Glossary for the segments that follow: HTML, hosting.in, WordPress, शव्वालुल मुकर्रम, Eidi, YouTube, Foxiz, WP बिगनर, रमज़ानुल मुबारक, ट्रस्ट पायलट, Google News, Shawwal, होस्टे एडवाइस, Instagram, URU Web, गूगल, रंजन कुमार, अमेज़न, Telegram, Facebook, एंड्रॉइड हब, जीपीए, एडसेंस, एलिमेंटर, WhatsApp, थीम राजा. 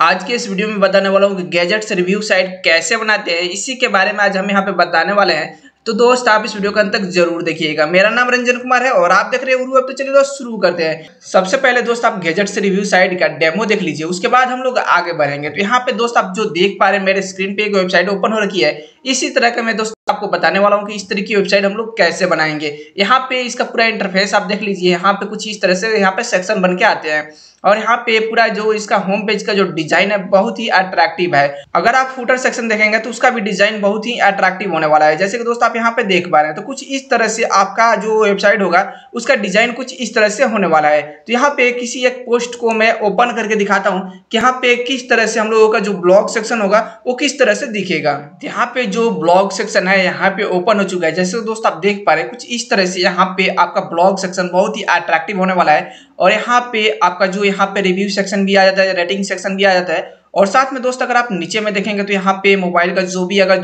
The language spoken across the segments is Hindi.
आज के इस वीडियो में बताने वाला हूँ कि गैजेट्स रिव्यू साइट कैसे बनाते हैं, इसी के बारे में आज हम यहाँ पे बताने वाले हैं। तो दोस्त आप इस वीडियो के अंत तक जरूर देखिएगा। मेरा नाम रंजन कुमार है और आप देख रहे हैं URU Web। तो चलिए दोस्त शुरू करते हैं। सबसे पहले दोस्त आप गैजेट से रिव्यू साइट का डेमो देख लीजिए, उसके बाद हम लोग आगे बढ़ेंगे। तो यहाँ पे दोस्त आप जो देख पा रहे हैं मेरे स्क्रीन पे एक वेबसाइट ओपन हो रखी है। इसी तरह का मैं दोस्त आपको बताने वाला हूँ कि इस तरह की वेबसाइट हम लोग कैसे बनाएंगे। यहाँ पे इसका पूरा इंटरफेस आप देख लीजिए। यहाँ पे कुछ इस तरह से यहाँ पे सेक्शन बन के आते हैं और यहाँ पे पूरा जो इसका होम पेज का जो डिजाइन है बहुत ही अट्रैक्टिव है। अगर आप फुटर सेक्शन देखेंगे तो उसका भी डिजाइन बहुत ही अट्रैक्टिव होने वाला है, जैसे कि दोस्त आप यहाँ पे देख पा रहे हैं। तो कुछ इस तरह से आपका जो वेबसाइट होगा उसका डिजाइन कुछ इस तरह से होने वाला है। तो यहाँ पे किसी एक पोस्ट को मैं ओपन करके दिखाता हूँ कि यहाँ पे किस तरह से हम लोगों का जो ब्लॉग सेक्शन होगा वो किस तरह से दिखेगा। यहाँ पे जो ब्लॉग सेक्शन है यहाँ पे ओपन हो चुका है, जैसे दोस्त आप देख पा रहे हैं कुछ इस तरह से यहाँ पे आपका ब्लॉग सेक्शन बहुत ही अट्रैक्टिव होने वाला है। और यहाँ पे आपका जो यहाँ पे रिव्यू सेक्शन भी आ जाता है, रेटिंग सेक्शन भी आ जाता है। और साथ में दोस्त अगर आप नीचे में देखेंगे तो यहाँ पे मोबाइल का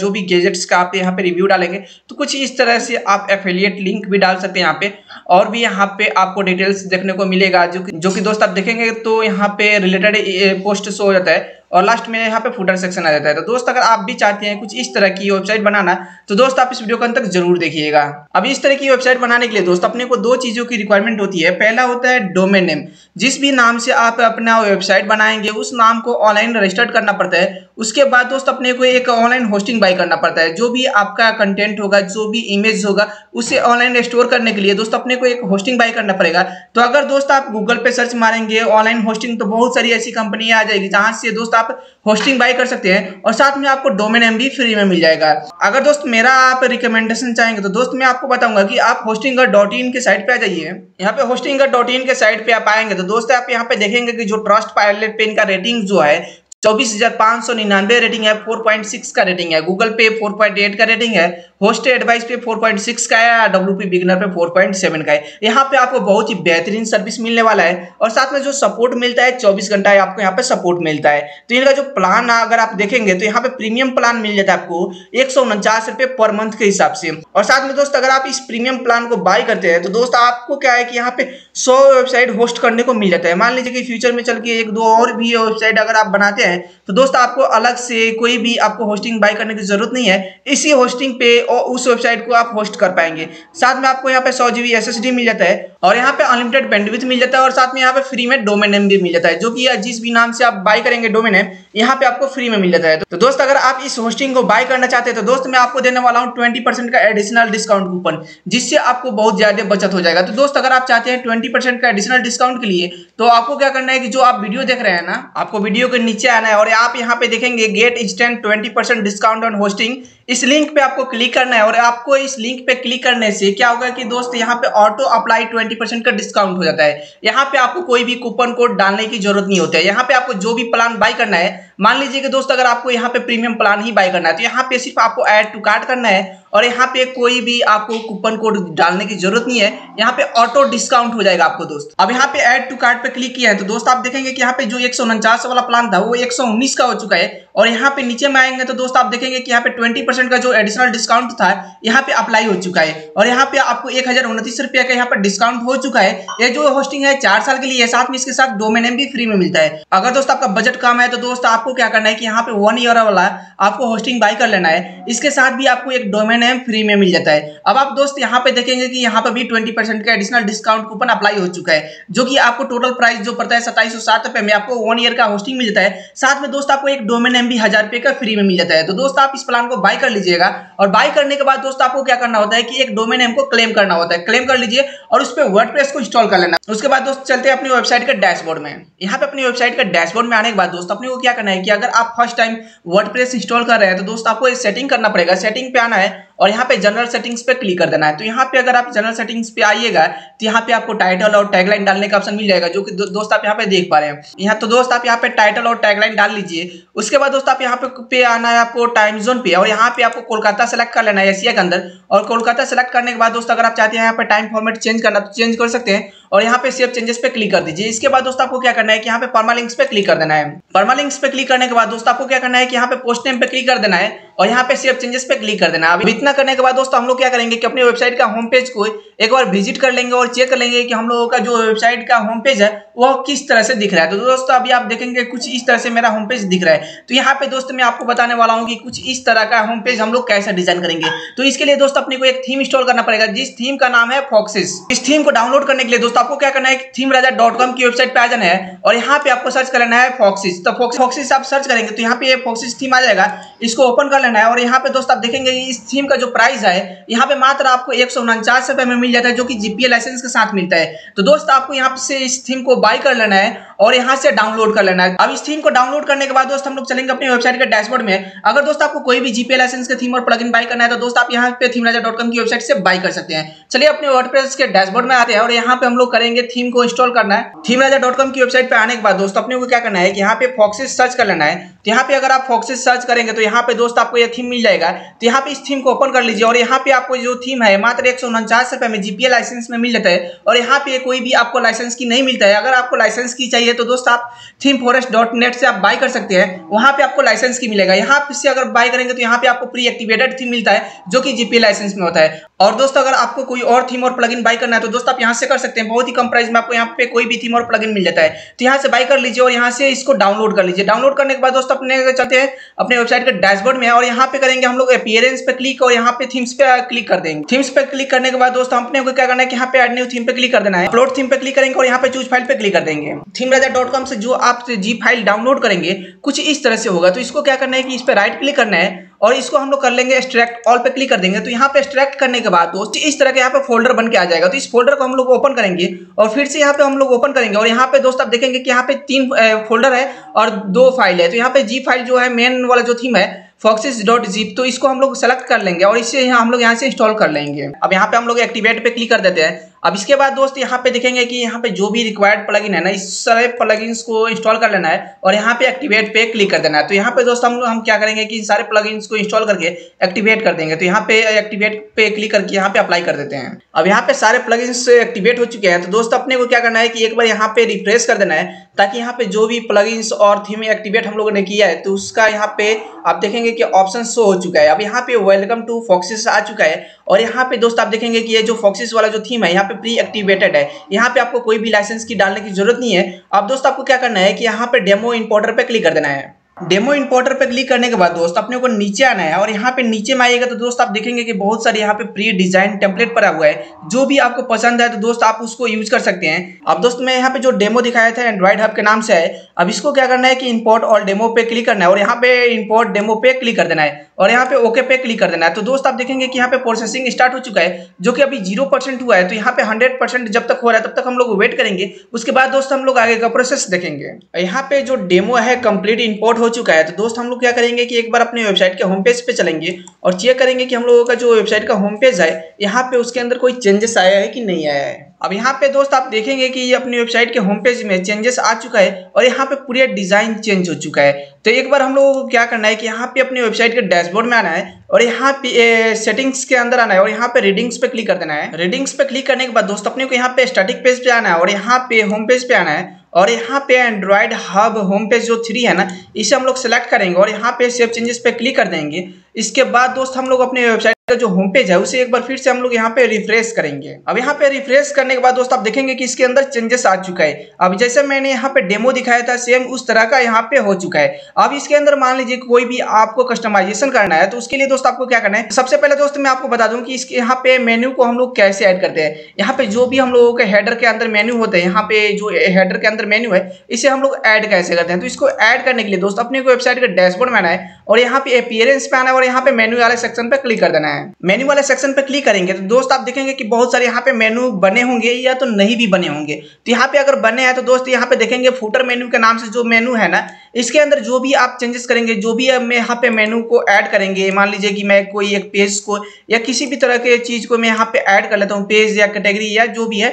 जो भी गैजेट्स का आप यहाँ पे रिव्यू डालेंगे तो कुछ इस तरह से आप एफिलिएट लिंक भी डाल सकते हैं यहाँ पे। और भी यहाँ पे आपको डिटेल्स देखने को मिलेगा जो कि दोस्त आप देखेंगे तो यहाँ पे रिलेटेड पोस्ट शो हो जाता है और लास्ट में यहाँ पे फुटर सेक्शन आ जाता है। तो दोस्त अगर आप भी चाहते हैं कुछ इस तरह की वेबसाइट बनाना तो दोस्त आप इस वीडियो के अंत तक जरूर देखिएगा। अब इस तरह की वेबसाइट बनाने के लिए दोस्त अपने को दो चीज़ों की रिक्वायरमेंट होती है। पहला होता है डोमेन नेम। जिस भी नाम से आप अपना वेबसाइट बनाएंगे उस नाम को ऑनलाइन रजिस्टर्ड करना पड़ता है। उसके बाद दोस्त अपने को एक ऑनलाइन होस्टिंग बाय करना पड़ता है। जो भी आपका कंटेंट होगा, जो भी इमेज होगा, उसे ऑनलाइन स्टोर करने के लिए दोस्त अपने को एक होस्टिंग बाय करना पड़ेगा। तो अगर दोस्त आप गूगल पे सर्च मारेंगे ऑनलाइन होस्टिंग तो बहुत सारी ऐसी कंपनियां आ जाएगी जहां से दोस्त आप होस्टिंग बाय कर सकते हैं और साथ में आपको डोमेन नेम भी फ्री में मिल जाएगा। अगर दोस्त मेरा आप रिकमेंडेशन चाहेंगे तो दोस्त मैं आपको बताऊंगा कि आप hosting.in के साइट पे आ जाइए। यहाँ पे hosting.in के साइट पे आप आएंगे तो दोस्त आप यहाँ पे देखेंगे कि जो ट्रस्ट पायलट पे इनका रेटिंग जो है 24,599 रेटिंग है, 4.6 का रेटिंग है। गूगल पे 4.8 का रेटिंग है, होस्टे एडवाइस पे 4.6 का है, WP बिगनर पे 4.7 का है। यहाँ पे आपको बहुत ही बेहतरीन सर्विस मिलने वाला है और साथ में जो सपोर्ट मिलता है 24 घंटा आपको यहाँ पे सपोर्ट मिलता है। तो इनका जो प्लान अगर आप देखेंगे तो यहाँ पे प्रीमियम प्लान मिल जाता है आपको 149 रुपये पर मंथ के हिसाब से। और साथ में दोस्त अगर आप इस प्रीमियम प्लान को बाय करते हैं तो दोस्त आपको क्या है कि यहाँ पे 100 वेबसाइट होस्ट करने को मिल जाता है। मान लीजिए कि फ्यूचर में चल के एक दो और भी वेबसाइट अगर आप बनाते हैं तो दोस्त आपको अलग से कोई भी आपको होस्टिंग बाय करने की जरूरत नहीं है, इसी होस्टिंग पे और उस वेबसाइट को आप होस्ट कर पाएंगे। साथ में आपको यहाँ पे 100 GB SSD मिल जाता है और यहाँ पे अनलिमिटेड बैंडविड्थ मिल जाता है और साथ में यहाँ पे फ्री में डोमेन नेम भी मिल जाता है, जो कि जिस भी नाम से आप बाय करेंगे डोमेन नेम यहाँ पे आपको फ्री में मिल जाता है। तो दोस्त अगर आप इस होस्टिंग को बाय करना चाहते हैं तो दोस्त मैं आपको देने वाला हूँ 20% का एडिशनल डिस्काउंट कूपन, जिससे आपको बहुत ज्यादा बचत हो जाएगा। तो दोस्त अगर आप चाहते हैं 20% का एडिशनल डिस्काउंट के लिए तो आपको क्या करना है कि जो आप वीडियो देख रहे हैं ना, आपको वीडियो के नीचे आना है और आप यहाँ पे देखेंगे get instant 20% discount on hosting, इस लिंक पे आपको क्लिक करना है। और आपको इस लिंक पे क्लिक करने से क्या होगा कि दोस्त यहाँ पे ऑटो अप्लाई 20% का डिस्काउंट हो जाता है। यहाँ पे आपको कोई भी कूपन कोड डालने की जरूरत नहीं होती है। यहाँ पे आपको जो भी प्लान बाय करना है, मान लीजिए कि दोस्त अगर आपको यहाँ पे प्रीमियम प्लान ही बाय करना है तो यहाँ पे सिर्फ आपको ऐड टू कार्ट करना है और यहाँ पे कोई भी आपको कूपन कोड डालने की जरूरत नहीं है। यहाँ पे ऑटो डिस्काउंट हो जाएगा आपको दोस्त। अब यहाँ पे ऐड टू कार्ट पे क्लिक किया है तो दोस्त आप देखेंगे कि यहाँ पे जो 149 वाला प्लान था वो 119 का हो चुका है और यहाँ पे नीचे में आएंगे तो दोस्त आप देखेंगे कि यहाँ पे 20% का जो एडिशनल डिस्काउंट था यहाँ पे अप्लाई हो चुका है और यहाँ पे आपको 1029 रुपये का यहाँ पे डिस्काउंट हो चुका है। ये जो होस्टिंग है 4 साल के लिए, साथ में इसके साथ डोमेन नेम भी फ्री में मिलता है। अगर दोस्त आपका बजट कम है तो दोस्त आपको क्या करना है कि यहाँ पे 1 ईयर वाला आपको होस्टिंग बाय कर लेना है, इसके साथ भी आपको एक डोमेन नेम फ्री में मिल जाता है। अब आप दोस्त यहाँ पे देखेंगे कि यहाँ पे भी 20% का एडिशनल डिस्काउंट कूपन अप्लाई हो चुका है, जो कि आपको टोटल प्राइस जो पड़ता है 2707 रुपये में आपको 1 ईयर का होस्टिंग मिल जाता है। साथ में दोस्त आपको एक डोमेन नेम भी 1000 रुपये का फ्री में मिल जाता है। तो दोस्त आप इस प्लान को बाय कर लीजिएगा और बाय करने के बाद दोस्त आपको क्या करना होता है कि एक डोमेन नेम को क्लेम करना होता है। क्लेम कर लीजिए और उस पर वर्डप्रेस को इंस्टॉल कर लेना। उसके बाद दोस्त चलते हैं अपनी वेबसाइट का डैशबोर्ड में। यहाँ पे अपनी वेबसाइट का डैशबोर्ड में आने के बाद दोस्त अपने को क्या करना है कि अगर आप फर्स्ट टाइम वर्डप्रेस इंस्टॉल कर रहे हैं तो दोस्त आपको सेटिंग करना पड़ेगा। सेटिंग पे आना है और यहाँ पे जनरल सेटिंग्स पे क्लिक कर देना है। तो यहाँ पे अगर आप जनरल सेटिंग्स पे आइएगा तो यहाँ पे आपको टाइटल और टैगलाइन डालने का ऑप्शन मिल जाएगा, जो कि दोस्त आप यहाँ पे देख पा रहे हैं। यहाँ तो दोस्त आप यहाँ पे टाइटल और टैगलाइन डाल लीजिए। उसके बाद दोस्त आप यहाँ पे आना है आपको टाइम जोन पे और यहाँ पे आपको कोलकाता सेलेक्ट कर लेना है एशिया के अंदर। और कोलकाता सेलेक्ट करने के बाद दोस्त अगर आप चाहते हैं यहाँ पे टाइम फॉर्मेट चेंज करना तो चेंज कर सकते हैं और यहाँ पे सेव चेंजेस पे क्लिक कर दीजिए। इसके बाद दोस्तों आपको क्या करना है कि यहाँ पे परमालिंक्स पे क्लिक कर देना है। परमालिंक्स पे क्लिक करने के बाद दोस्तों आपको क्या करना है कि यहाँ पे पोस्ट नेम पे क्लिक कर देना है और यहाँ पे सेव चेंजेस पे क्लिक कर देना है। अब इतना करने के बाद दोस्तों हम लोग क्या करेंगे कि अपनी वेबसाइट का होम पेज को एक बार विजिट कर लेंगे और चेक कर लेंगे कि हम लोगों का जो वेबसाइट का होम पेज है वो किस तरह से दिख रहा है। तो दोस्तों अभी आप देखेंगे कुछ इस तरह से मेरा होम पेज दिख रहा है। तो यहाँ पे दोस्तों मैं आपको बताने वाला हूँ कि कुछ इस तरह का होम पेज हम लोग कैसे डिजाइन करेंगे। तो इसके लिए दोस्तों अपने को एक थीम इंस्टॉल करना पड़ेगा जिस थीम का नाम है फॉक्सिस। इस थीम को डाउनलोड करने के लिए दोस्तों आपको क्या करना है कि थीम राजा की वेबसाइट पे आ जाना है और यहाँ पे आपको सर्च कर लेना है फॉक्सिस। तो फॉक्सिस आप सर्च करेंगे तो यहाँ पे फॉक्सिस थीम आ जाएगा, इसको ओपन कर लेना है। और यहाँ पे दोस्तों आप देखेंगे इस थीम का जो प्राइस है यहाँ पे मात्र आपको 149 रुपए में मिल जाता है जो कि जीपीए लाइसेंस के साथ मिलता है। तो दोस्तों आपको यहाँ से इस थीम को बाय कर लेना है और यहाँ से डाउनलोड कर लेना है। अब इस थीम को डाउनलोड करने के बाद दोस्तों हम लोग चलेंगे अपनी वेबसाइट के डैशबोर्ड में। अगर दोस्तों आपको कोई भी जीपीए लाइसेंस के थीम और प्लगइन बाय करना है तो दोस्तों आप यहाँ पे थीम राजा की वेबसाइट से बाय कर सकते हैं। चलिए अपने वर्डप्रेस के डैशबोर्ड में आते हैं और यहाँ पे हम लोग करेंगे थीम को इंस्टॉल करना है। थीम राजा की वेबसाइट पे आने के बाद दोस्तों अपने को क्या करना है कि यहाँ पे फॉक्सिस सर्च कर लेना है। तो यहाँ पे अगर आप फॉक्सिस सर्च करेंगे तो यहाँ पे दोस्तों आपको ये थीम मिल जाएगा। तो यहाँ पे इस थीम को ओपन कर लीजिए और यहाँ पे आपको जो थीम है मात्र 149 रुपए में जीपीए लाइसेंस में मिल जाता है और यहाँ पे कोई भी आपको लाइसेंस की नहीं मिलता है। अगर आपको लाइसेंस की चाहिए तो दोस्तों आप थीम फॉरेस्ट.net से आप बाय कर सकते हैं, वहाँ पे आपको लाइसेंस की मिलेगा। यहाँ से अगर बाय करेंगे तो यहाँ पे आपको प्री एक्टिवेटेड थीम मिलता है जो कि जीपीए लाइसेंस में होता है। और दोस्तों अगर आपको कोई और थीम और प्लगइन बाय करना है तो दोस्तों आप यहाँ से कर सकते हैं, बहुत ही कम प्राइस में आपको यहाँ पे कोई भी थीम और प्लगइन मिल जाता है। तो यहाँ से बाय कर लीजिए और यहाँ से इसको डाउनलोड कर लीजिए। डाउनलोड करने के बाद दोस्तों अपने चलते हैं अपने वेबसाइट के डैशबोर्ड में और यहाँ पे करेंगे हम लोग अपीयरेंस पे क्लिक और यहाँ पे थीम्स पे क्लिक कर देंगे। थीम्स पे क्लिक करने के बाद दोस्तों अपने को क्या करना है कि यहाँ पे ऐड न्यू थीम पे क्लिक कर देना है। अपलोड थीम पे क्लिक करेंगे और यहाँ पे चूज फाइल पे क्लिक कर देंगे। थीम राजा.com से जो आप जी फाइल डाउनलोड करेंगे कुछ इस तरह से होगा। तो इसको क्या करना है कि इस पर राइट क्लिक करना है और इसको हम लोग कर लेंगे एक्सट्रैक्ट ऑल पे क्लिक कर देंगे। तो यहाँ पे एक्सट्रैक्ट करने के बाद दोस्त इस तरह के यहाँ पे फोल्डर बन के आ जाएगा। तो इस फोल्डर को हम लोग ओपन करेंगे और फिर से यहाँ पे हम लोग ओपन करेंगे और यहाँ पे दोस्त आप देखेंगे कि यहाँ पे 3 फोल्डर है और 2 फाइल है। तो यहाँ पे जी फाइल जो है मेन वाला जो थीम है foxiz.zip तो इसको हम लोग सेलेक्ट कर लेंगे और इसे हम लोग यहाँ से इंस्टॉल कर लेंगे। अब यहाँ पे हम लोग एक्टिवेट पे क्लिक कर देते हैं। अब इसके बाद दोस्त यहाँ पे देखेंगे कि यहाँ पे जो भी रिक्वायर्ड प्लगइन है ना इस सारे प्लगइन्स को इंस्टॉल कर लेना है और यहाँ पे एक्टिवेट पे क्लिक कर देना है। तो यहाँ पे दोस्त हम क्या करेंगे कि सारे प्लगइन्स को इंस्टॉल करके एक्टिवेट कर देंगे। तो यहाँ पे एक्टिवेट पे क्लिक करके यहाँ पे अप्लाई कर देते हैं। अब यहाँ पे सारे प्लगइन्स एक्टिवेट हो चुके हैं। तो दोस्त अपने को क्या करना है कि एक बार यहाँ पे रिफ्रेश कर देना है ताकि यहाँ पे जो भी प्लगइन्स और थीम एक्टिवेट हम लोगों ने किया है तो उसका यहाँ पे आप देखेंगे कि ऑप्शन शो हो चुका है। अब यहाँ पे वेलकम टू फॉक्सिस आ चुका है और यहाँ पे दोस्त आप देखेंगे कि ये जो फॉक्सिस वाला जो थीम है यहाँ पे प्री एक्टिवेटेड है, यहाँ पे आपको कोई भी लाइसेंस की डालने की जरूरत नहीं है। अब दोस्त आपको क्या करना है कि यहाँ पे डेमो इंपोर्टर पे क्लिक कर देना है। डेमो इंपोर्टर पे क्लिक करने के बाद दोस्त अपने को नीचे आना है और यहाँ पे नीचे में आइएगा तो दोस्त आप देखेंगे कि बहुत सारे यहाँ पे प्री डिजाइन टेम्पलेट पड़ा हुआ है। जो भी आपको पसंद है तो दोस्त आप उसको यूज कर सकते हैं। अब दोस्त मैं यहाँ पे जो डेमो दिखाया था एंड्रॉइड हब के नाम से है। अब इसको क्या करना है कि इंपोर्ट और डेमो पे क्लिक करना है और यहाँ पे इंपोर्ट डेमो पे क्लिक कर देना है और यहाँ पे ओके पे क्लिक कर देना है। तो दोस्त आप देखेंगे कि यहाँ पे प्रोसेसिंग स्टार्ट हो चुका है जो कि अभी 0% हुआ है। तो यहाँ पे 100% जब तक हो रहा है तब तक हम लोग वेट करेंगे। उसके बाद दोस्त हम लोग आगे का प्रोसेस देखेंगे। यहाँ पे जो डेमो है कंप्लीट इंपोर्ट हो चुका है। तो दोस्त हम लोग क्या करेंगे कि एक बार अपने वेबसाइट के होम पेज पे चलेंगे और चेक करेंगे कि हम लोगों का जो वेबसाइट का होम पेज है यहाँ पे उसके अंदर कोई चेंजेस आया है कि नहीं आया है। अब यहाँ पे दोस्त आप देखेंगे कि ये अपनी वेबसाइट के होम पेज में चेंजेस आ चुका है और यहाँ पे पूरे डिजाइन चेंज हो चुका है। तो एक बार हम लोगों को क्या करना है कि यहाँ पे अपने वेबसाइट के डैशबोर्ड में आना है और यहाँ पे सेटिंग्स के अंदर आना है और यहाँ पे रीडिंग्स पे क्लिक कर देना है। रीडिंग्स पे क्लिक करने के बाद दोस्त अपने को यहाँ पे स्टैटिक पेज पे आना है और यहाँ पे होम पेज पे आना है और यहाँ पे एंड्रॉइड हब होम पेज जो 3 है ना इसे हम लोग सेलेक्ट करेंगे और यहाँ पे सेव चेंजेस पे क्लिक कर देंगे। इसके बाद दोस्त हम लोग अपने वेबसाइट का जो होम पेज है उसे एक बार फिर से हम लोग यहाँ पे रिफ्रेश करेंगे। अब यहाँ पे रिफ्रेश करने के बाद दोस्त आप देखेंगे कि इसके अंदर चेंजेस आ चुका है। अब जैसे मैंने यहाँ पे डेमो दिखाया था सेम उस तरह का यहाँ पे हो चुका है। अब इसके अंदर मान लीजिए कोई भी आपको कस्टमाइजेशन करना है तो उसके लिए दोस्त आपको क्या करना है। सबसे पहले दोस्त मैं आपको बता दूं कि इसके यहाँ पे मेन्यू को हम लोग कैसे ऐड करते हैं। यहाँ पे जो भी हम लोगों के हेडर के अंदर मेन्यू होते हैं, यहाँ पे जो हेडर के अंदर मेन्यू है इसे हम लोग ऐड कैसे करते हैं। तो इसको ऐड करने के लिए दोस्त अपने वेबसाइट के डैशबोर्ड में आना है और यहाँ पे अपीयरेंस पे आना है और यहाँ पे मेन्यू वाले सेक्शन पे क्लिक कर देना है। मेन्यू वाले सेक्शन पे क्लिक करेंगे तो दोस्त आप देखेंगे कि बहुत सारे यहाँ पे मेन्यू बने होंगे या तो नहीं भी बने होंगे। तो यहाँ पे अगर बने हैं तो दोस्त यहाँ पे देखेंगे फूटर मेन्यू के नाम से जो मेन्यू है ना इसके अंदर जो भी आप चेंजेस करेंगे, जो भी हम यहाँ पे मेन्यू को ऐड करेंगे, मान लीजिए कि मैं कोई एक पेज को या किसी भी तरह के चीज को मैं यहाँ पे ऐड कर लेता हूँ, पेज या कैटेगरी या जो भी है।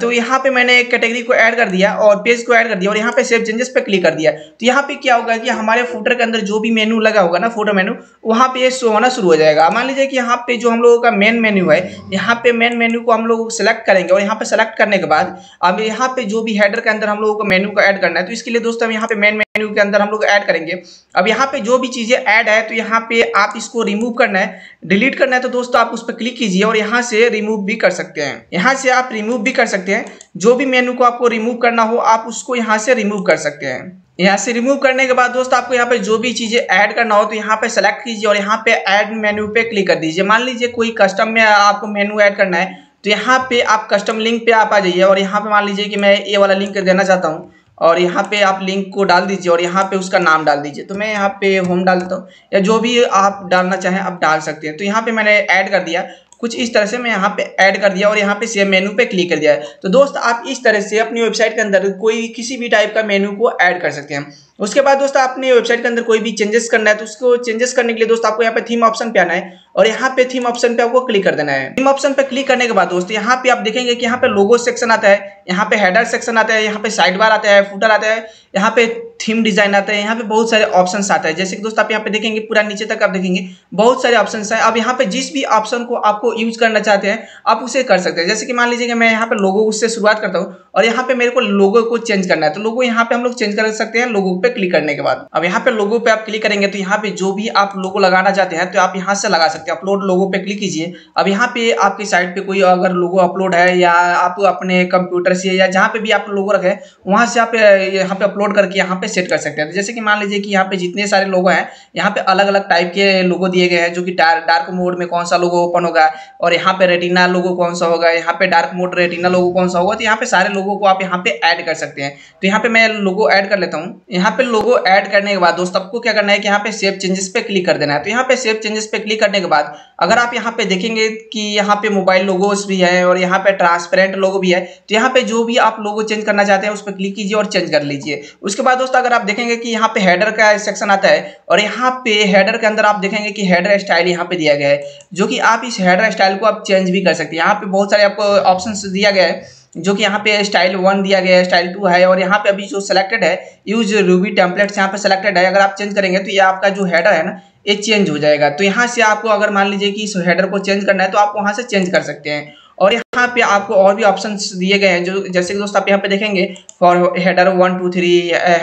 तो यहाँ पे मैंने एक कैटेगरी को ऐड कर दिया और पेज को ऐड कर दिया और यहाँ पे सेव चेंजेस पे क्लिक कर दिया। तो यहाँ पे क्या होगा कि हमारे फूटर के अंदर जो भी मेन्यू लगा होगा ना फोटो मेन्यू, वहाँ पे ये शो होना शुरू हो जाएगा। मान लीजिए कि यहाँ पे जो हम लोगों का मेन मेन्यू है, यहाँ पे मेन मेन्यू को हम लोग सेलेक्ट करेंगे और यहाँ पे सेलेक्ट करने के बाद अब यहाँ पे जो भी हेडर के अंदर हम लोगों को मेन्यू को ऐड करना है, तो इसके लिए दोस्तों हम यहाँ पे मेन मेन्यू के अंदर हम लोग ऐड करेंगे। अब यहाँ पे जो भी चीज़ें ऐड है तो यहाँ पे आप इसको रिमूव करना है, डिलीट करना है, तो दोस्तों आप उस पर क्लिक कीजिए और यहाँ से रिमूव भी कर सकते हैं। यहाँ से आप रिमूव भी कर सकते हैं, जो भी मेन्यू को आपको रिमूव करना हो आप उसको यहाँ से रिमूव कर सकते हैं। यहाँ से रिमूव करने के बाद दोस्त आपको यहाँ पे जो भी चीज़ें ऐड करना हो तो यहाँ पे सेलेक्ट कीजिए और यहाँ पे ऐड मेन्यू पे क्लिक कर दीजिए। मान लीजिए कोई कस्टम में आपको मेन्यू ऐड करना है तो यहाँ पे आप कस्टम लिंक पे आप आ जाइए और यहाँ पे मान लीजिए कि मैं ये वाला लिंक देना चाहता हूँ और यहाँ पे आप लिंक को डाल दीजिए और यहाँ पे उसका नाम डाल दीजिए। तो मैं यहाँ पे होम डाल देता हूँ या जो भी आप डालना चाहें आप डाल सकते हैं। तो यहाँ पे मैंने ऐड कर दिया, कुछ इस तरह से मैं यहाँ पे ऐड कर दिया और यहाँ पे सेव मेन्यू पे क्लिक कर दिया है। तो दोस्त आप इस तरह से अपनी वेबसाइट के अंदर कोई किसी भी टाइप का मेन्यू को ऐड कर सकते हैं। उसके बाद दोस्त आपने वेबसाइट के अंदर कोई भी चेंजेस करना है तो उसको चेंजेस करने के लिए दोस्त आपको यहाँ पे थीम ऑप्शन पे आना है और यहाँ पे थीम ऑप्शन पे आपको क्लिक कर देना है। थीम ऑप्शन पे क्लिक करने के बाद दोस्त यहाँ पे आप देखेंगे कि यहाँ पे लोगो सेक्शन आता है, यहाँ पे हेडर सेक्शन आता है, यहाँ पे साइड बार आता है, फुटर आता है, यहाँ पे थीम डिजाइन आता है, यहाँ पे बहुत सारे ऑप्शंस आता है। जैसे कि दोस्त आप यहाँ पे देखेंगे पूरा नीचे तक आप देखेंगे बहुत सारे ऑप्शंस हैं। अब यहाँ पे जिस भी ऑप्शन को आपको यूज करना चाहते हैं आप उसे कर सकते हैं। जैसे कि मान लीजिए कि मैं यहाँ पे लोगो उससे शुरुआत करता हूँ और यहाँ पे मेरे को लोगो को चेंज करना है तो लोगो यहाँ पे हम लोग चेंज कर सकते हैं लोगो पे क्लिक करने के बाद। अब यहाँ पे लोगो पे आप क्लिक करेंगे तो यहाँ पे जो भी आप लोगो लगाना चाहते हैं तो आप यहाँ से लगा सकते हैं। अपलोड लोगो पे क्लिक कीजिए। अब यहाँ पे आपकी साइट पे कोई अगर लोगो अपलोड है या आप अपने कंप्यूटर से या जहाँ पे भी आप लोगो रखें वहाँ से आप यहाँ पे अपलोड करके यहाँ पे सेट कर सकते हैं। जैसे कि मान लीजिए कि यहाँ पे जितने सारे लोगो हैं यहाँ पे अलग अलग टाइप के लोगो दिए गए हैं, जो कि डार्क मोड में कौन सा लोगो ओपन होगा और यहाँ पे रेटिना लोगो कौन सा होगा, यहाँ पे डार्क मोड रेटिना लोगो कौन सा होगा, तो यहाँ पे सारे लोगो को आप यहाँ पे ऐड कर सकते हैं। तो यहाँ पे मैं लोगो ऐड कर लेता हूँ। यहाँ पे लोगो ऐड करने के बाद दोस्त आपको क्या करना है कि यहाँ पे सेव चेंजेस पे क्लिक कर देना है। तो यहाँ पे सेव चेंजेस पे क्लिक करने के बाद अगर आप यहाँ पे देखेंगे कि यहाँ पे मोबाइल लोगोस भी है और यहाँ पे ट्रांसपेरेंट लोगो भी है तो यहाँ पे जो भी आप लोगो चेंज करना चाहते हैं उस पर क्लिक कीजिए और चेंज कर लीजिए। उसके बाद दोस्तों अगर आप देखेंगे कि यहाँ पे हेडर का सेक्शन आता है और यहाँ पे हेडर के अंदर आप देखेंगे कि हेडर स्टाइल यहाँ पे दिया गया है, जो कि आप इस हेडर स्टाइल को आप चेंज भी कर सकते हैं। यहाँ पे बहुत सारे आपको ऑप्शंस दिया गया है, जो कि यहाँ पे स्टाइल 1 दिया गया है, स्टाइल 2 है और यहाँ पे अभी जो सिलेक्टेड है यूज रूबी टेम्पलेट्स यहाँ पे सिलेक्टेड है। अगर आप चेंज करेंगे तो ये आपका जो हेडर है ना ये चेंज हो जाएगा। तो यहाँ से आपको अगर मान लीजिए कि इस हेडर को चेंज करना है तो आप वहाँ से चेंज कर सकते हैं। और यहाँ पे आपको और भी ऑप्शंस दिए गए हैं, जो जैसे कि दोस्त आप यहाँ पे देखेंगे फॉर हेडर 1, 2, 3,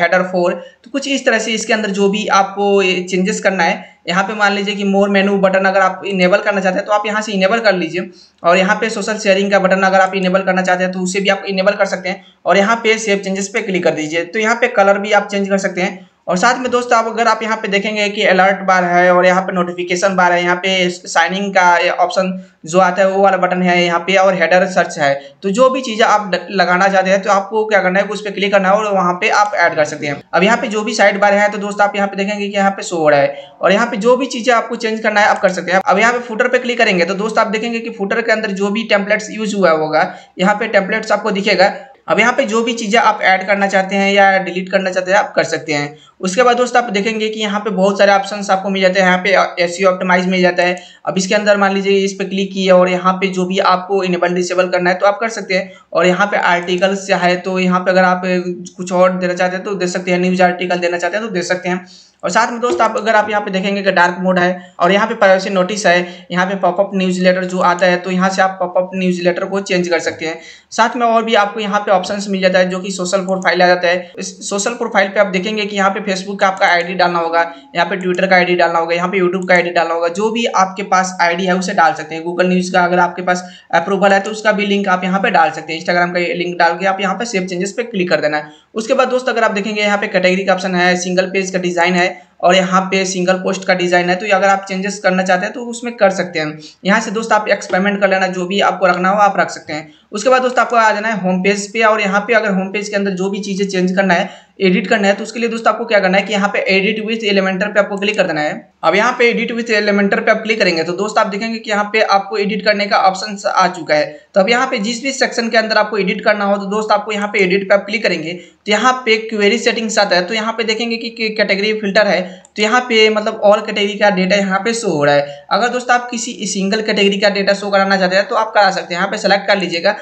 हेडर 4, तो कुछ इस तरह से इसके अंदर जो भी आपको चेंजेस करना है। यहाँ पे मान लीजिए कि मोर मेनू बटन अगर आप इनेबल करना चाहते हैं तो आप यहाँ से इनेबल कर लीजिए और यहाँ पे सोशल शेयरिंग का बटन अगर आप इनेबल करना चाहते हैं तो उसे भी आप इनेबल कर सकते हैं और यहाँ पे सेव चेंजेस पे क्लिक कर दीजिए। तो यहाँ पे कलर भी आप चेंज कर सकते हैं और साथ में दोस्तों आप अगर आप यहाँ पे देखेंगे कि अलर्ट बार है और यहाँ पे नोटिफिकेशन बार है, यहाँ पे साइनिंग का ऑप्शन जो आता है वो वाला बटन है यहाँ पे और हेडर सर्च है। तो जो भी चीज़ें आप लगाना चाहते हैं तो आपको क्या करना है उस पर क्लिक करना है और वहाँ पे आप ऐड कर सकते हैं। अब यहाँ पे जो भी साइड बार है तो दोस्त आप यहाँ पे देखेंगे कि यहाँ पे शो हो रहा है और यहाँ पे जो भी चीज़ें आपको चेंज करना है आप कर सकते हैं। अब यहाँ पे फुटर पे क्लिक करेंगे तो दोस्त आप देखेंगे कि फुटर के अंदर जो भी टेम्पलेट्स यूज हुआ होगा यहाँ पे टेम्पलेट्स आपको दिखेगा। अब यहाँ पे जो भी चीज़ें आप ऐड करना चाहते हैं या डिलीट करना चाहते हैं आप कर सकते हैं। उसके बाद दोस्त आप देखेंगे कि यहाँ पे बहुत सारे ऑप्शंस आपको मिल जाते हैं। यहाँ पे एसईओ ऑप्टिमाइज मिल जाता है। अब इसके अंदर मान लीजिए इस पर क्लिक किए और यहाँ पे जो भी आपको इनेबल डिसेबल करना है तो आप कर सकते हैं। और यहाँ पे आर्टिकल्स है तो यहाँ पे अगर आप कुछ और देना चाहते हैं तो दे सकते हैं, न्यूज़ आर्टिकल देना चाहते हैं तो दे सकते हैं। और साथ में दोस्त आप अगर आप यहाँ पे देखेंगे कि डार्क मोड है और यहाँ पे प्राइवेसी नोटिस है, यहाँ पे पॉपअप न्यूज़लेटर जो आता है तो यहाँ से आप पॉपअप न्यूज़लेटर को चेंज कर सकते हैं। साथ में और भी आपको यहाँ पे ऑप्शंस मिल जाता है, जो कि सोशल प्रोफाइल आ जाता है। इस सोशल प्रोफाइल पे आप देखेंगे कि यहाँ पे फेसबुक का आपका आईडी डालना होगा, यहाँ पे ट्विटर का आईडी डालना होगा, यहाँ पे यूट्यूब का आईडी डालना होगा, जो भी आपके पास आईडी है उसे डाल सकते हैं। गूगल न्यूज़ का अगर आपके पास अप्रूवल है तो उसका भी लिंक आप यहाँ पे डाल सकते हैं। इंस्टाग्राम का लिंक डाल के आप यहाँ पे सेव चेंजेस पे क्लिक कर देना है। उसके बाद दोस्त अगर आप देखेंगे यहाँ पे कैटेगरी का ऑप्शन है, सिंगल पेज का डिजाइन है और यहाँ पे सिंगल पोस्ट का डिज़ाइन है। तो अगर आप चेंजेस करना चाहते हैं तो उसमें कर सकते हैं। यहाँ से दोस्त आप एक्सपेरिमेंट कर लेना, जो भी आपको रखना हो आप रख सकते हैं। उसके बाद दोस्त आपको आ जाना है होम पेज पे और यहाँ पे अगर होम पेज के अंदर जो भी चीज़ें चेंज करना है, एडिट करना है, तो उसके लिए दोस्त आपको क्या करना है कि यहाँ पे एडिट विथ एलिमेंटर पे आपको क्लिक कर देना है। अब यहाँ पे एडिट विथ एलिमेंटर पे आप क्लिक करेंगे तो दोस्त आप देखेंगे कि यहाँ पे आपको एडिट करने का ऑप्शन आ चुका है। तो अब यहाँ पे जिस भी सेक्शन के अंदर आपको एडिट करना हो तो दोस्त आपको यहाँ पे एडिट पे आप क्लिक करेंगे तो यहाँ पे क्वेरी सेटिंग्स आता है। तो यहाँ पे देखेंगे कि कैटेगरी फिल्टर है तो यहाँ पे मतलब ऑल कैटेगरी का डेटा यहाँ पे शो हो रहा है। अगर दोस्त आप किसी सिंगल कैटेगरी का डेटा शो कराना चाहते हैं तो आप करा सकते हैं, यहाँ पे सेलेक्ट कर लीजिएगा।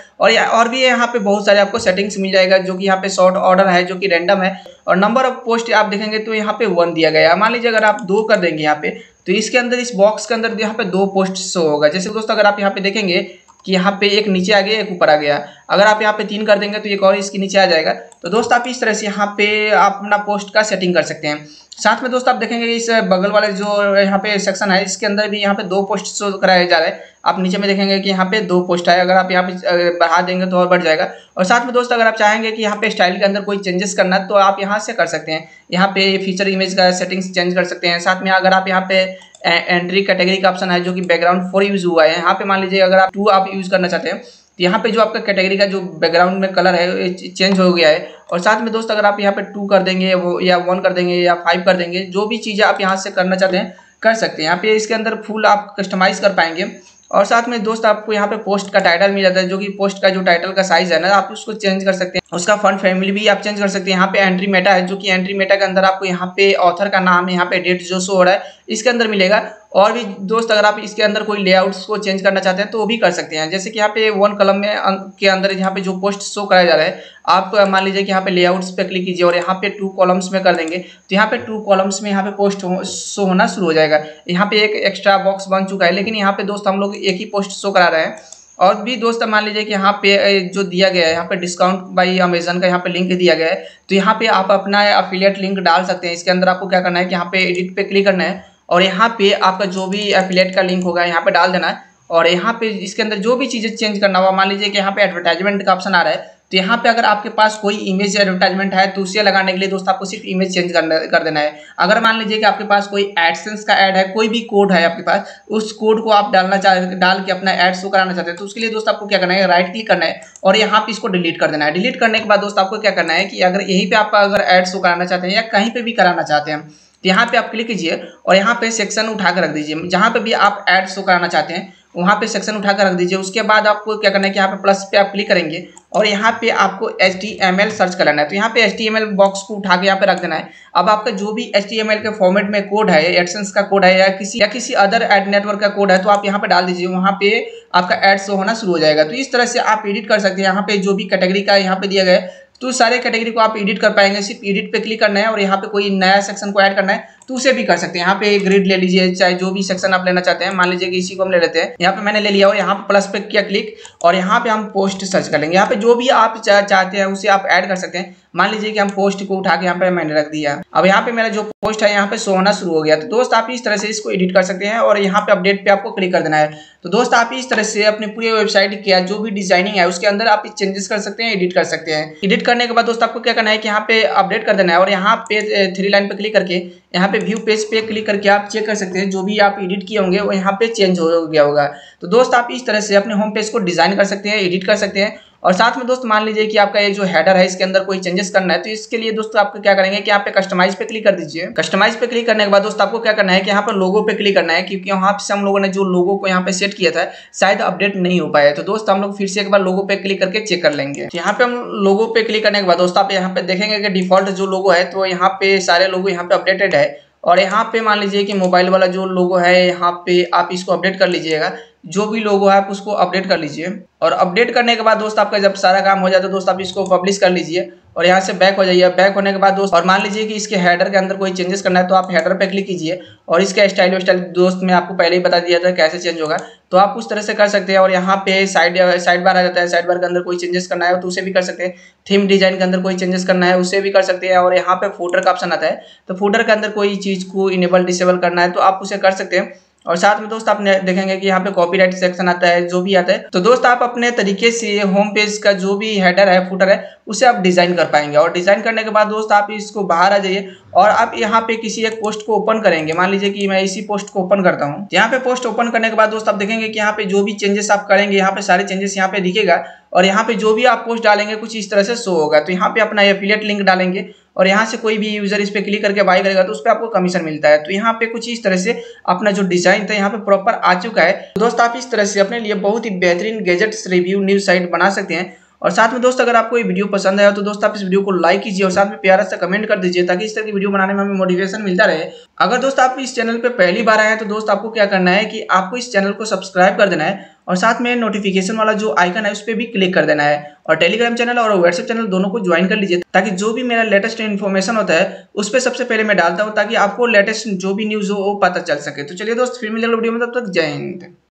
और भी यहाँ पे बहुत सारे आपको सेटिंग्स मिल जाएगा, जो कि यहाँ पे शॉर्ट ऑर्डर है, जो कि रेंडम है और नंबर ऑफ पोस्ट आप देखेंगे तो यहाँ पे 1 दिया गया है। मान लीजिए अगर आप 2 कर देंगे यहाँ पे तो इसके अंदर, इस बॉक्स के अंदर यहाँ पे 2 पोस्ट शो होगा। जैसे दोस्तों अगर आप यहाँ पे देखेंगे कि यहाँ पे एक नीचे आ गया, एक ऊपर आ गया। अगर आप यहाँ पे 3 कर देंगे तो एक और इसके नीचे आ जाएगा। तो दोस्त आप इस तरह से यहाँ पे आप अपना पोस्ट का सेटिंग कर सकते हैं। साथ में दोस्त आप देखेंगे इस बगल वाले जो यहाँ पे सेक्शन है इसके अंदर भी यहाँ पे 2 पोस्ट शो कराए जा रहे हैं। आप नीचे में देखेंगे कि यहाँ पे 2 पोस्ट आए। अगर आप यहाँ पे बढ़ा देंगे तो और बढ़ जाएगा। और साथ में दोस्त अगर आप चाहेंगे कि यहाँ पे स्टाइल के अंदर कोई चेंजेस करना तो आप यहाँ से कर सकते हैं। यहाँ पे फीचर इमेज का सेटिंग्स चेंज कर सकते हैं। साथ में अगर आप यहाँ पे एंट्री कैटेगरी का ऑप्शन है जो कि बैकग्राउंड 4 यूज़ हुआ है, यहाँ पे मान लीजिए अगर आप 2 आप यूज़ करना चाहते हैं तो यहाँ पे जो आपका कैटेगरी का जो बैकग्राउंड में कलर है चेंज हो गया है। और साथ में दोस्त अगर आप यहाँ पे 2 कर देंगे वो या 1 कर देंगे या 5 कर देंगे, जो भी चीज़ें आप यहाँ से करना चाहते हैं कर सकते हैं। यहाँ पे इसके अंदर फुल आप कस्टमाइज़ कर पाएंगे। और साथ में दोस्त आपको यहाँ पे पोस्ट का टाइटल मिल जाता है, जो कि पोस्ट का जो टाइटल का साइज है ना आप उसको चेंज कर सकते हैं। उसका फॉन्ट फैमिली भी आप चेंज कर सकते हैं। यहाँ पे एंट्री मेटा है, जो कि एंट्री मेटा के अंदर आपको यहाँ पे ऑथर का नाम है, यहाँ पे डेट जो शो हो रहा है इसके अंदर मिलेगा। और भी दोस्त अगर आप इसके अंदर कोई लेआउट्स को चेंज करना चाहते हैं तो वो भी कर सकते हैं। जैसे कि यहाँ पे 1 कलम में के अंदर यहाँ पे जो पोस्ट शो कराया जा रहा है, आप मान लीजिए कि यहाँ पे लेआउट्स पे क्लिक कीजिए और यहाँ पे 2 कॉलम्स में कर देंगे तो यहाँ पे 2 कॉलम्स में यहाँ पे पोस्ट शो होना शुरू हो जाएगा। यहाँ पे एक एक्स्ट्रा बॉक्स बन चुका है, लेकिन यहाँ पे दोस्त हम लोग एक ही पोस्ट शो करा रहे हैं। और भी दोस्त मान लीजिए कि यहाँ पे जो दिया गया है यहाँ पे डिस्काउंट बाई अमेज़न का यहाँ पे लिंक दिया गया है, तो यहाँ पे आप अपना एफिलिएट लिंक डाल सकते हैं। इसके अंदर आपको क्या करना है कि यहाँ पे एडिट पे क्लिक करना है और यहाँ पे आपका जो भी एफिलिएट का लिंक होगा यहाँ पे डाल देना है। और यहाँ पे इसके अंदर जो भी चीज़ें चेंज करना होगा, मान लीजिए कि यहाँ पे एडवर्टाइजमेंट का ऑप्शन आ रहा है तो यहाँ पे अगर आपके पास कोई इमेज एडवर्टाइजमेंट है तो उसे लगाने के लिए दोस्त आपको सिर्फ इमेज चेंज कर देना है। अगर मान लीजिए कि आपके पास कोई एडसेंस का ऐड है, कोई भी कोड है आपके पास, उस कोड को आप डाल के अपना ऐड शो कराना चाहते हैं तो उसके लिए दोस्त आपको क्या करना है, राइट क्लिक करना है और यहाँ पे इसको डिलीट कर देना है। डिलीट करने के बाद दोस्त आपको क्या करना है कि अगर यहीं पर आप अगर ऐड शो कराना चाहते हैं या कहीं पर भी कराना चाहते हैं तो यहाँ पे आप क्लिक कीजिए और यहाँ पे सेक्शन उठा कर रख दीजिए। जहाँ पे भी आप ऐड शो कराना चाहते हैं वहाँ पे सेक्शन उठा कर रख दीजिए। उसके बाद आपको क्या करना है कि यहाँ पे प्लस पे आप क्लिक करेंगे और यहाँ पे आपको HTML सर्च कर लेना है। तो यहाँ पे HTML बॉक्स को उठा के यहाँ पे रख देना है। अब आपका जो भी HTML के फॉर्मेट में कोड है, एडसेंस का कोड है या किसी अदर एड नेटवर्क का कोड है तो आप यहाँ पे डाल दीजिए, वहाँ पे आपका ऐड शो होना शुरू हो जाएगा। तो इस तरह से आप एडिट कर सकते हैं। यहाँ पे जो भी कैटेगरी का यहाँ पे दिया गया है तो सारे कैटेगरी को आप एडिट कर पाएंगे। सिर्फ एडिट पे क्लिक करना है और यहाँ पे कोई नया सेक्शन को ऐड करना है तो उसे भी कर सकते हैं। यहाँ पे ग्रिड ले लीजिए, चाहे जो भी सेक्शन आप लेना चाहते हैं, मान लीजिए कि इसी को हम ले लेते हैं। यहाँ पे मैंने ले लिया और यहाँ पे प्लस पे किया क्लिक और यहाँ पे हम पोस्ट सर्च कर लेंगे। यहाँ पे जो भी आप चाहते हैं उसे आप ऐड कर सकते हैं। मान लीजिए कि हम पोस्ट को उठा के यहाँ पे मैंने रख दिया। अब यहाँ पे मेरा जो पोस्ट है यहाँ पे शो होना शुरू हो गया। तो दोस्त आप इस तरह से इसको एडिट कर सकते हैं और यहाँ पे अपडेट पे आपको क्लिक कर देना है। तो दोस्त आप इस तरह से अपने पूरे वेबसाइट का जो भी डिजाइनिंग है उसके अंदर आप चेंजेस कर सकते हैं, एडिट कर सकते हैं। एडिट करने के बाद दोस्त आपको क्या करना है कि यहाँ पे अपडेट कर देना है और यहाँ पे 3 लाइन पे क्लिक करके यहाँ पे व्यू पेज पे क्लिक करके आप चेक कर सकते हैं जो भी आप एडिट किए होंगे वो यहाँ पे चेंज हो गया होगा। तो दोस्त आप इस तरह से अपने होम पेज को डिजाइन कर सकते हैं, एडिट कर सकते हैं। और साथ में दोस्त मान लीजिए कि आपका ये जो हेडर है इसके अंदर कोई चेंजेस करना है तो इसके लिए दोस्तों आपको क्या करेंगे कि यहाँ पे कस्टमाइज पे क्लिक कर दीजिए। कस्टमाइज पे क्लिक करने के बाद दोस्त आपको क्या करना है कि यहाँ पर लोगो पे क्लिक करना है, क्योंकि वहाँ से हम लोगों ने जो लोगो को यहाँ पे सेट किया था शायद अपडेट नहीं हो पाया। तो दोस्त हम लोग फिर से एक बार लोगो पे क्लिक करके चेक कर लेंगे। यहाँ पे हम लोगो पे क्लिक करने के बाद दोस्त आप यहाँ पे देखेंगे कि डिफॉल्ट जो लोगो है तो यहाँ पे सारे लोगो यहाँ पे अपडेटेड है। और यहाँ पे मान लीजिए कि मोबाइल वाला जो लोगो है यहाँ पे आप इसको अपडेट कर लीजिएगा, जो भी लोगो है आप उसको अपडेट कर लीजिए। और अपडेट करने के बाद दोस्त आपका जब सारा काम हो जाता है दोस्त आप इसको पब्लिश कर लीजिए और यहाँ से बैक हो जाइए। बैक होने के बाद दोस्त और मान लीजिए कि इसके हेडर के अंदर कोई चेंजेस करना है तो आप हेडर पे क्लिक कीजिए और इसका स्टाइल दोस्त मैं आपको पहले ही बता दिया था कैसे चेंज होगा, तो आप उस तरह से कर सकते हैं। और यहाँ पे साइड बार आ जाता है, साइड बार के अंदर कोई चेंजेस करना है तो उसे भी कर सकते हैं। थीम डिजाइन के अंदर कोई चेंजेस करना है उसे भी कर सकते हैं। और यहाँ पे फोल्डर का ऑप्शन आता है तो फोल्डर के अंदर कोई चीज़ को इनेबल डिसेबल करना है तो आप उसे कर सकते हैं। और साथ में दोस्त आप देखेंगे कि यहाँ पे कॉपीराइट सेक्शन आता है, जो भी आता है तो दोस्त आप अपने तरीके से होम पेज का जो भी हेडर है फुटर है उसे आप डिज़ाइन कर पाएंगे। और डिज़ाइन करने के बाद दोस्त आप इसको बाहर आ जाइए और आप यहाँ पे किसी एक पोस्ट को ओपन करेंगे। मान लीजिए कि मैं इसी पोस्ट को ओपन करता हूँ। यहाँ पे पोस्ट ओपन करने के बाद दोस्त आप देखेंगे कि यहाँ पे जो भी चेंजेस आप करेंगे यहाँ पे सारे चेंजेस यहाँ पे दिखेगा। और यहाँ पे जो भी आप पोस्ट डालेंगे कुछ इस तरह से शो होगा। तो यहाँ पे अपना एफिलिएट लिंक डालेंगे और यहाँ से कोई भी यूजर इस पर क्लिक करके बाय करेगा तो उस पर आपको कमीशन मिलता है। तो यहाँ पे कुछ इस तरह से अपना जो डिजाइन था यहाँ पे प्रॉपर आ चुका है। दोस्त आप इस तरह से अपने लिए बहुत ही बेहतरीन गैजेट्स रिव्यू न्यूज साइट बना सकते हैं। और साथ में दोस्त अगर आपको ये वीडियो पसंद आया तो दोस्त आप इस वीडियो को लाइक कीजिए और साथ में प्यारा सा कमेंट कर दीजिए ताकि इस तरह की वीडियो बनाने में हमें मोटिवेशन मिलता रहे। अगर दोस्त आप इस चैनल पे पहली बार आए हैं तो दोस्त आपको क्या करना है कि आपको इस चैनल को सब्सक्राइब कर देना है और साथ में नोटिफिकेशन वाला जो आइकन है उस पर भी क्लिक कर देना है और टेलीग्राम चैनल और व्हाट्सएप चैनल दोनों को ज्वाइन कर लीजिए ताकि जो भी मेरा लेटेस्ट इन्फॉर्मेशन होता है उस पर सबसे पहले मैं डालता हूँ ताकि आपको लेटेस्ट जो भी न्यूज़ हो वो पता चल सके। तो चलिए दोस्त फिर मिलेगा वीडियो में, तब तक जय हिंद।